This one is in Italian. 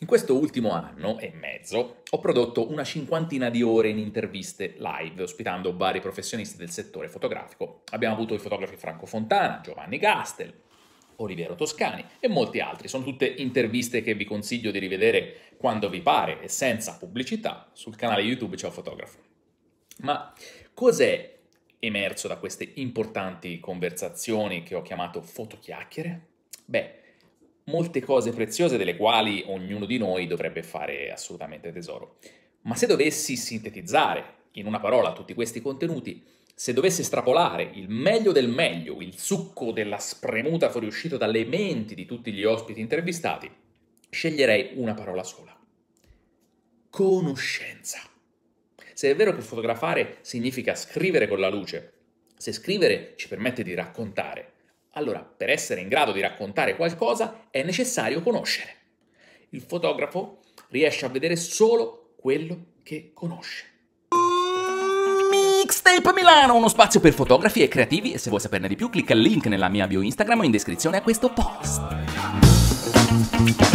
In questo ultimo anno e mezzo ho prodotto una cinquantina di ore in interviste live, ospitando vari professionisti del settore fotografico. Abbiamo avuto i fotografi Franco Fontana, Giovanni Gastel, Oliviero Toscani e molti altri. Sono tutte interviste che vi consiglio di rivedere quando vi pare e senza pubblicità sul canale YouTube Ciao Fotografo. Ma cos'è emerso da queste importanti conversazioni che ho chiamato fotochiacchiere? Beh, molte cose preziose delle quali ognuno di noi dovrebbe fare assolutamente tesoro. Ma se dovessi sintetizzare in una parola tutti questi contenuti, se dovessi estrapolare il meglio del meglio, il succo della spremuta fuoriuscito dalle menti di tutti gli ospiti intervistati, sceglierei una parola sola: conoscenza. Se è vero che fotografare significa scrivere con la luce, se scrivere ci permette di raccontare, allora per essere in grado di raccontare qualcosa è necessario conoscere. Il fotografo riesce a vedere solo quello che conosce. Mixtape Milano, uno spazio per fotografi e creativi, e se vuoi saperne di più clicca il link nella mia bio Instagram o in descrizione a questo post.